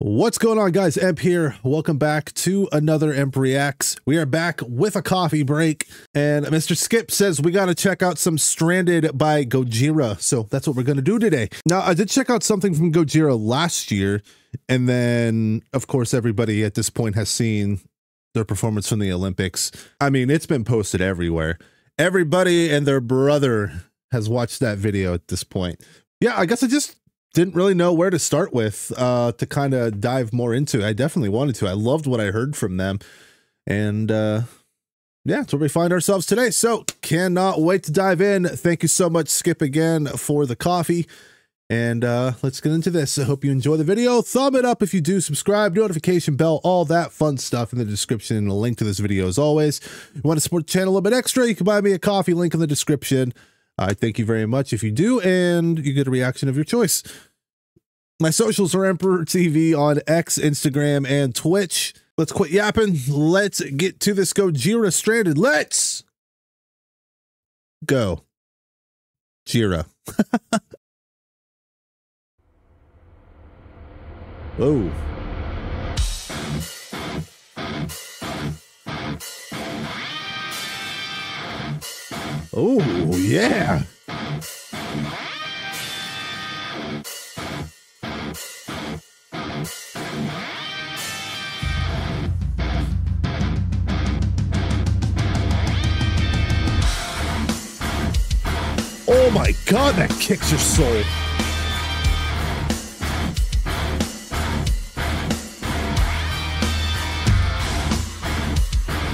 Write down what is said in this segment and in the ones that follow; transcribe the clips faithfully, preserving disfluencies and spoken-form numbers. What's going on, guys? Emp here. Welcome back to another Emp Reacts. We are back with a coffee break, and Mister Skip says we got to check out some Stranded by Gojira. So that's what we're going to do today. Now, I did check out something from Gojira last year, and then, of course, everybody at this point has seen their performance from the Olympics. I mean, it's been posted everywhere. Everybody and their brother has watched that video at this point. Yeah, I guess I just didn't really know where to start with uh, to kind of dive more into. I definitely wanted to. I loved what I heard from them. And uh, yeah, that's where we find ourselves today. So cannot wait to dive in. Thank you so much, Skip, again for the coffee. And uh, let's get into this. I hope you enjoy the video. Thumb it up if you do. Subscribe, notification bell, all that fun stuff in the description and a link to this video as always. If you want to support the channel a little bit extra, you can buy me a coffee, link in the description. I thank you very much if you do, and you get a reaction of your choice. My socials are EmperorTV on X, Instagram, and Twitch. Let's quit yapping. Let's get to this Gojira Stranded. Let's go. Jira. Whoa. Oh, yeah. Oh my God, that kicks your soul.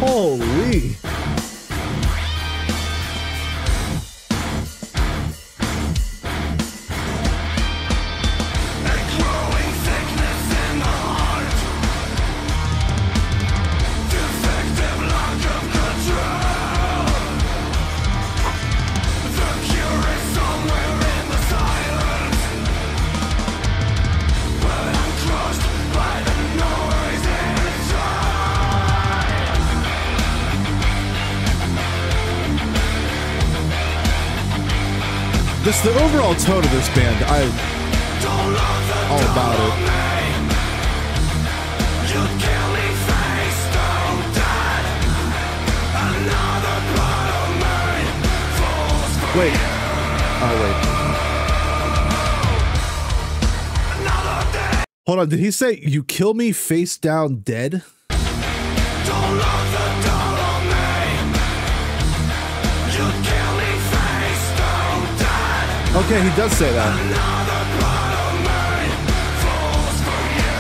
Holy. Just the overall tone of this band, I'm all about it. You kill me face, don't die. Another blood of mine falls for wait. Oh, wait. Another day. Hold on, did he say, you kill me face down dead? Don't lock the door on me. You kill me. Okay, he does say that. Another blood of mine falls for you.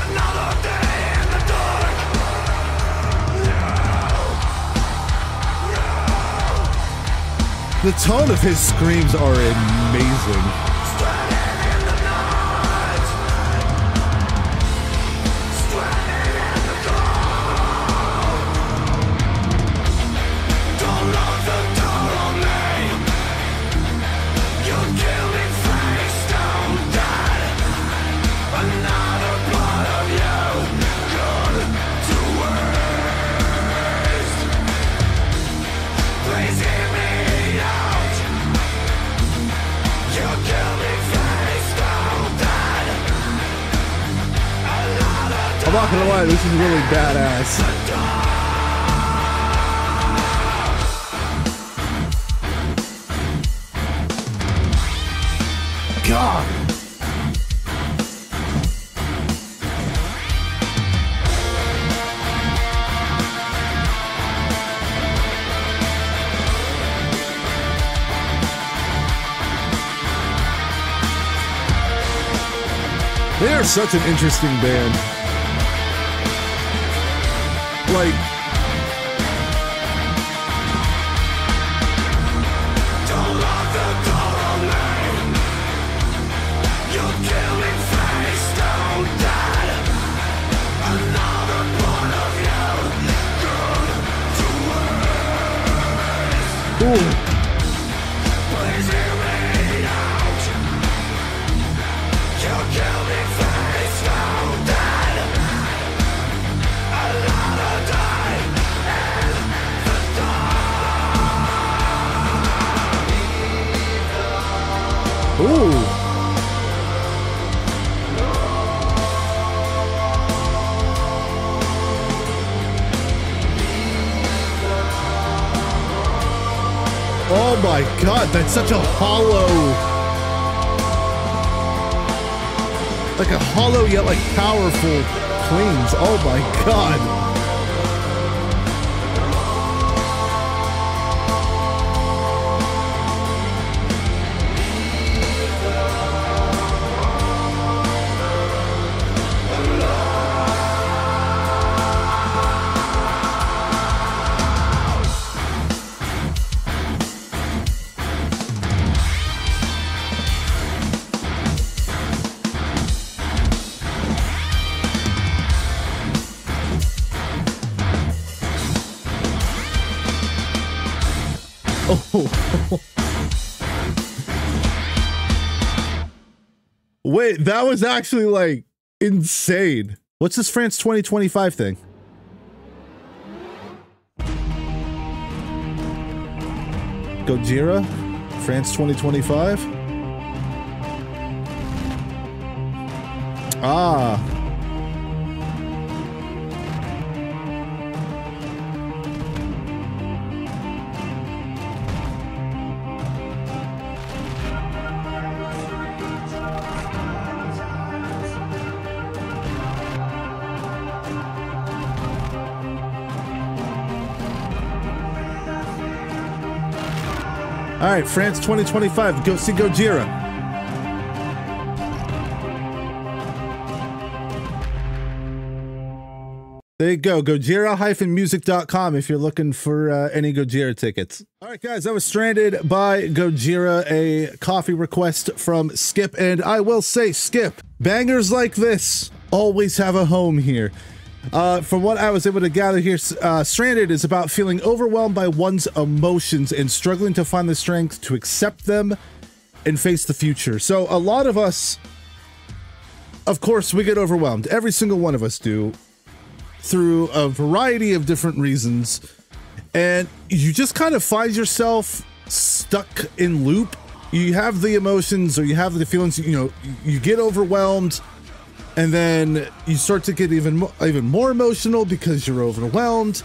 Another day in the dark. No, no. The tone of his screams are amazing. Stranded in the night. Stranded in the dark. I'm not gonna lie, this is really badass. God! They are such an interesting band. Like, don't lock the door on me. You'll kill me face, don't die. Another one of you, good to worse. Please hear me out. You'll kill me face, don't die. Another ooh. Oh my god, that's such a hollow... Like a hollow yet like powerful cleanse. Oh my god. Wait, that was actually like insane. What's this France twenty twenty-five thing? Gojira, France twenty twenty-five. Ah. All right, France twenty twenty-five, go see Gojira. There you go, Gojira music dot com if you're looking for uh, any Gojira tickets. All right, guys, I was Stranded by Gojira, a coffee request from Skip, and I will say, Skip, bangers like this always have a home here. Uh, from what I was able to gather here, uh, Stranded is about feeling overwhelmed by one's emotions and struggling to find the strength to accept them and face the future. So a lot of us, of course, we get overwhelmed. Every single one of us do, through a variety of different reasons. And you just kind of find yourself stuck in loop. You have the emotions or you have the feelings, you know, you get overwhelmed. And then you start to get even mo even more emotional because you're overwhelmed,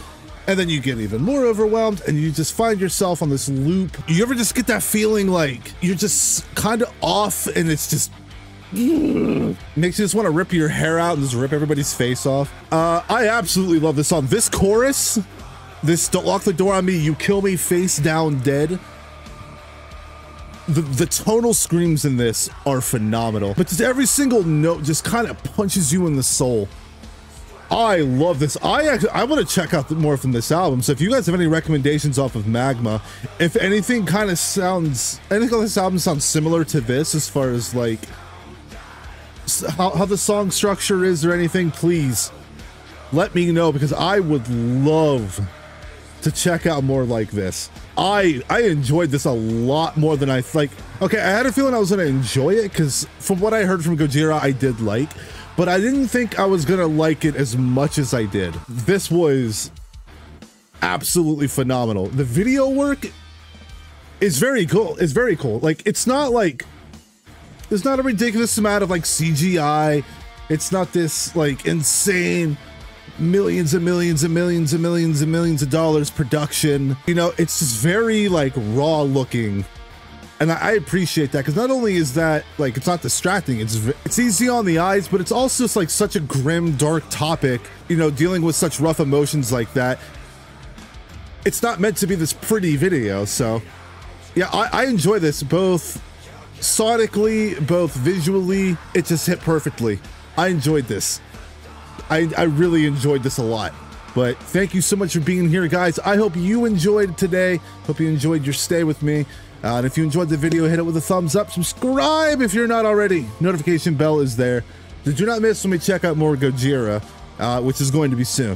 and then you get even more overwhelmed, and you just find yourself on this loop. You ever just get that feeling like you're just kind of off, and it's just makes you just want to rip your hair out and just rip everybody's face off. Uh, I absolutely love this song. This chorus, this "Don't lock the door on me, you kill me face down dead." The, the tonal screams in this are phenomenal, but just every single note just kind of punches you in the soul. I love this. I actually, I want to check out more from this album. So if you guys have any recommendations off of Magma, if anything kind of sounds, anything on this album sounds similar to this as far as like how, how the song structure is or anything, please let me know because I would love to check out more like this. I I enjoyed this a lot more than I like. Okay, I had a feeling I was gonna enjoy it because from what I heard from Gojira, I did like, but I didn't think I was gonna like it as much as I did. This was absolutely phenomenal. The video work is very cool. It's very cool. Like it's not like there's not a ridiculous amount of like C G I. It's not this like insane millions and millions and millions and millions and millions of dollars production. You know, it's just very like raw looking, and I, I appreciate that because not only is that like it's not distracting, it's it's easy on the eyes, but it's also just like such a grim, dark topic. You know, dealing with such rough emotions like that. It's not meant to be this pretty video, so yeah, I, I enjoy this both sonically, both visually. It just hit perfectly. I enjoyed this. I, I really enjoyed this a lot, but thank you so much for being here, guys. I hope you enjoyed today. Hope you enjoyed your stay with me. Uh, and if you enjoyed the video, hit it with a thumbs up. Subscribe if you're not already. Notification bell is there. Do not miss when we check out more Gojira, uh, which is going to be soon.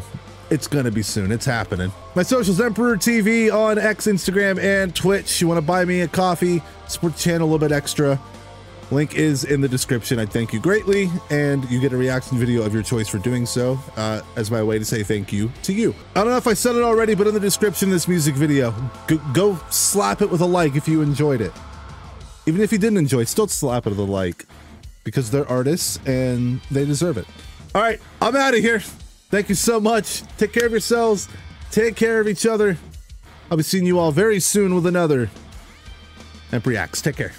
It's going to be soon. It's happening. My socials, EmperorTV on X, Instagram, and Twitch. You want to buy me a coffee, support the channel a little bit extra. Link is in the description. I thank you greatly, and you get a reaction video of your choice for doing so uh, as my way to say thank you to you. I don't know if I said it already, but in the description of this music video, go, go slap it with a like if you enjoyed it. Even if you didn't enjoy it, still slap it with a like because they're artists and they deserve it. All right, I'm out of here. Thank you so much. Take care of yourselves. Take care of each other. I'll be seeing you all very soon with another Emp Reacts. Take care.